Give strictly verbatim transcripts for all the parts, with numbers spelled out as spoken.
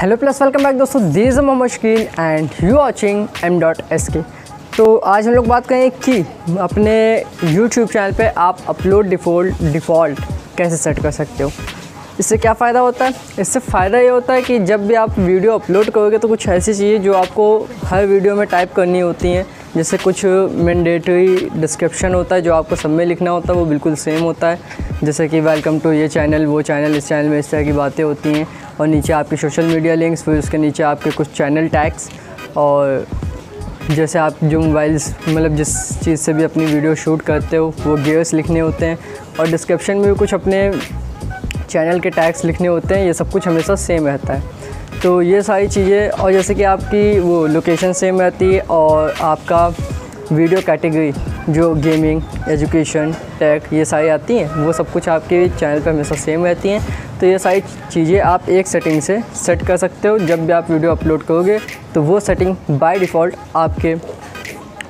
Hello plus welcome back दोस्तों, this is Mohammad Shakeel and you watching M dot S K. तो आज हम लोग बात करें कि अपने YouTube चैनल पे आप अपलोड डिफ़ॉल्ट डिफ़ॉल्ट कैसे सेट कर सकते हो। इससे क्या फ़ायदा होता है? इससे फ़ायदा ये होता है कि जब भी आप वीडियो अपलोड करोगे तो कुछ ऐसी चीज़ें जो आपको हर वीडियो में टाइप करनी होती हैं, जैसे कुछ मैंडेटरी डिस्क्रिप्शन होता है जो आपको सब में लिखना होता है, वो बिल्कुल सेम होता है। जैसे कि वेलकम टू ये चैनल, वो चैनल, इस चैनल में इस तरह की बातें होती हैं, और नीचे आपके सोशल मीडिया लिंक्स, फिर उसके नीचे आपके कुछ चैनल टैग्स, और जैसे आप जो मोबाइल्स मतलब जिस चीज़ से भी अपनी वीडियो शूट करते हो वो गियर्स लिखने होते हैं, और डिस्क्रिप्शन में भी कुछ अपने चैनल के टैग्स लिखने होते हैं। ये सब कुछ हमेशा सेम रहता है, तो ये सारी चीज़ें, और जैसे कि आपकी वो लोकेशन सेम रहती है, और आपका वीडियो कैटेगरी जो गेमिंग, एजुकेशन, टेक, ये सारी आती हैं, वो सब कुछ आपके चैनल पर हमेशा सेम रहती हैं। तो ये सारी चीज़ें आप एक सेटिंग से सेट कर सकते हो। जब भी आप वीडियो अपलोड करोगे तो वो सेटिंग बाय डिफ़ॉल्ट आपके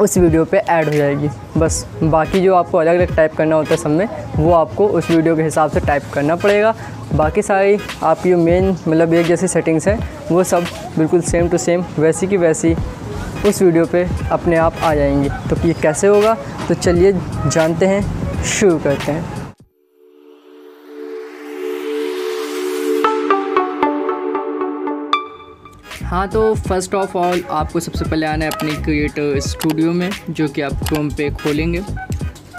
उस वीडियो पे ऐड हो जाएगी। बस बाकी जो आपको अलग अलग टाइप करना होता है सब में, वो आपको उस वीडियो के हिसाब से टाइप करना पड़ेगा। बाकी सारी आपकी जो मेन मतलब एक जैसी सेटिंग्स हैं वो सब बिल्कुल सेम टू सेम वैसी की वैसी उस वीडियो पे अपने आप आ जाएंगी। तो ये कैसे होगा, तो चलिए जानते हैं, शुरू करते हैं। हाँ, तो फर्स्ट ऑफ ऑल आपको सबसे पहले आना है अपने क्रिएटर स्टूडियो में, जो कि आप क्रोम पे खोलेंगे।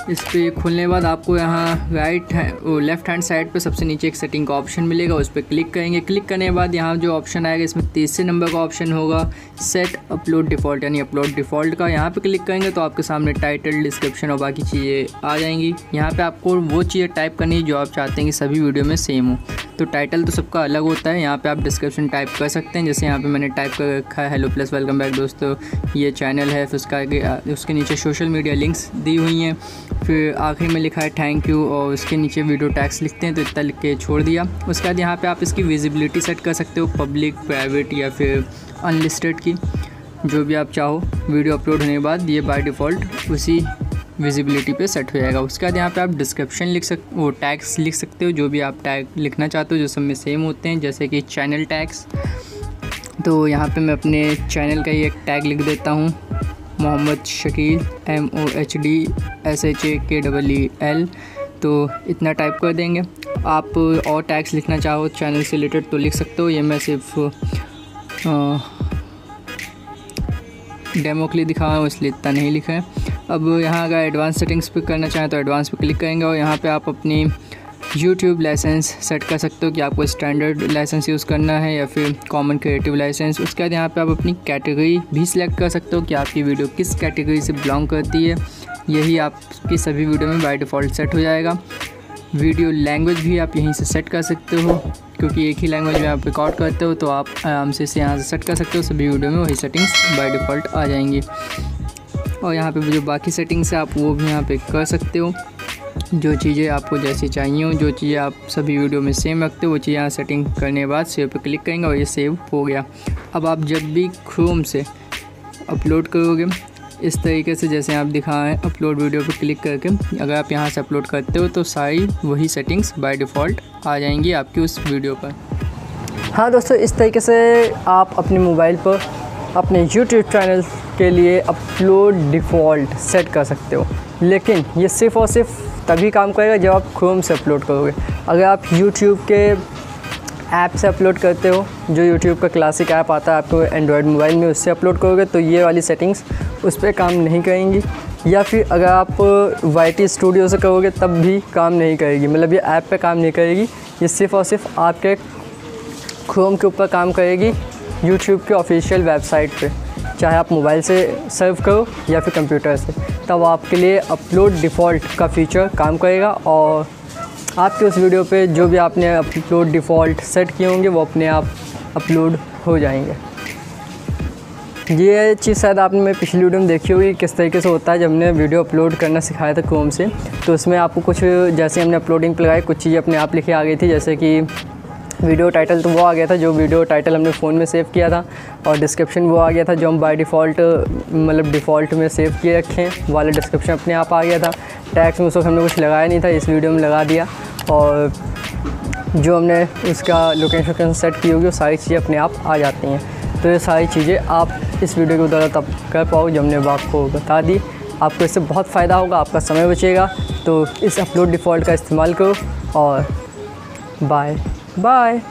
इस पर खोलने के बाद आपको यहाँ right hand left hand side पे सबसे नीचे एक सेटिंग का ऑप्शन मिलेगा, उस पर क्लिक करेंगे। क्लिक करने के बाद यहाँ जो ऑप्शन आएगा, इसमें तीसरे नंबर का ऑप्शन होगा सेट अपलोड डिफ़ॉल्ट, यानी अपलोड डिफ़ॉल्ट का। यहाँ पे क्लिक करेंगे तो आपके सामने टाइटल, डिस्क्रिप्शन और बाकी चीज़ें आ जाएंगी। यहाँ पर आपको वो चीज़ें टाइप करनी है जो आप चाहते हैं कि सभी वीडियो में सेम हो। तो टाइटल तो सबका अलग होता है, यहाँ पे आप डिस्क्रिप्शन टाइप कर सकते हैं। जैसे यहाँ पे मैंने टाइप कर रखा है हेलो प्लस वेलकम बैक दोस्तों, ये चैनल है, फिर उसका उसके नीचे सोशल मीडिया लिंक्स दी हुई हैं, फिर आखिरी में लिखा है थैंक यू, और उसके नीचे वीडियो टैक्स लिखते हैं, तो इतना लिख के छोड़ दिया। उसके बाद यहाँ पर आप इसकी विजिबिलिटी सेट कर सकते हो, पब्लिक, प्राइवेट या फिर अनलिस्टेड की, जो भी आप चाहो। वीडियो अपलोड होने के बाद ये बाय डिफ़ॉल्ट उसी विजिबिलिटी पे सेट हो जाएगा। उसके बाद यहाँ पे आप डिस्क्रिप्शन लिख सक वो टैग्स लिख सकते हो, जो भी आप टैग लिखना चाहते हो, जो सब में सेम होते हैं, जैसे कि चैनल टैग्स। तो यहाँ पे मैं अपने चैनल का ही एक टैग लिख देता हूँ, Mohammad Shakeel, M O H D S H A K double E L, तो इतना टाइप कर देंगे। आप और टैग्स लिखना चाहो चैनल से रिलेटेड तो लिख सकते हो। ये मैं सिर्फ आ, डेमो के लिए दिखा रहा हूँ, इसलिए इतना नहीं लिखा है। अब यहाँ अगर एडवांस सेटिंग्स पे करना चाहें तो एडवांस पे क्लिक करेंगे, और यहाँ पे आप अपनी YouTube लाइसेंस सेट कर सकते हो कि आपको स्टैंडर्ड लाइसेंस यूज़ करना है या फिर कॉमन क्रिएटिव लाइसेंस। उसके बाद यहाँ पे आप अपनी कैटेगरी भी सिलेक्ट कर सकते हो कि आपकी वीडियो किस कैटेगरी से बिलोंग करती है। यही आपकी सभी वीडियो में बाय डिफ़ॉल्ट सेट हो जाएगा। वीडियो लैंग्वेज भी आप यहीं से सेट कर सकते हो, क्योंकि एक ही लैंग्वेज में आप रिकॉर्ड करते हो, तो आप आराम से इसे यहाँ से सेट कर सकते हो। सभी वीडियो में वही सेटिंग्स बाय डिफ़ॉल्ट आ जाएंगी, और यहाँ पे जो बाकी सेटिंग्स है आप वो भी यहाँ पे कर सकते हो। जो चीज़ें आपको जैसी चाहिए हो, जो चीज़ें आप सभी वीडियो में सेम रखते हो, वो चीज़ यहाँ सेटिंग करने के बाद सेव पे क्लिक करेंगे और ये सेव हो गया। अब आप जब भी क्रोम से अपलोड करोगे इस तरीके से, जैसे आप दिखाएँ अपलोड वीडियो पे क्लिक करके, अगर आप यहाँ से अपलोड करते हो तो सारी वही सेटिंग्स बाय डिफ़ॉल्ट आ जाएंगी आपकी उस वीडियो पर। हाँ दोस्तों, इस तरीके से आप अपने मोबाइल पर अपने YouTube चैनल के लिए अपलोड डिफ़ॉल्ट सेट कर सकते हो, लेकिन ये सिर्फ़ और सिर्फ तभी काम करेगा जब आप Chrome से अपलोड करोगे। अगर आप YouTube के ऐप से अपलोड करते हो, जो YouTube का क्लासिक ऐप आता है आपको एंड्रॉयड मोबाइल में, उससे अपलोड करोगे तो ये वाली सेटिंग्स उस पर काम नहीं करेंगी। या फिर अगर आप वाई टी स्टूडियो से करोगे तब भी काम नहीं करेगी, मतलब ये ऐप पर काम नहीं करेगी। ये सिर्फ़ और सिर्फ आपके Chrome के ऊपर काम करेगी, YouTube के ऑफिशियल वेबसाइट पे, चाहे आप मोबाइल से सर्व करो या फिर कंप्यूटर से, तब आपके लिए अपलोड डिफ़ॉल्ट का फ़ीचर काम करेगा, और आपके उस वीडियो पे जो भी आपने अपलोड डिफ़ॉल्ट सेट किए होंगे वो अपने आप अपलोड हो जाएंगे। ये चीज़ शायद आपने मेरी पिछली वीडियो में देखी होगी, किस तरीके से होता है। जब हमने वीडियो अपलोड करना सिखाया था क्रोम से, तो उसमें आपको कुछ, जैसे हमने अपलोडिंग पे लगाई, कुछ चीज़ें अपने आप लिखी आ गई थी, जैसे कि वीडियो टाइटल तो वो आ गया था जो वीडियो टाइटल हमने फ़ोन में सेव किया था, और डिस्क्रिप्शन वो आ गया था जो हम बाय डिफ़ॉल्ट मतलब डिफ़ॉल्ट में सेव किए रखें वाला डिस्क्रिप्शन अपने आप आ गया था। टैक्स में उस वक्त हमने कुछ लगाया नहीं था, इस वीडियो में लगा दिया। और जो हमने इसका लोकेशन सेट की होगी वो सारी चीज़ें अपने आप आ जाती हैं। तो ये सारी चीज़ें आप इस वीडियो के द्वारा तब कर पाओ जो हमने आपको बता दी। आपको इससे बहुत फ़ायदा होगा, आपका समय बचेगा। तो इस अपलोड डिफ़ॉल्ट का इस्तेमाल करो और बाय बाय।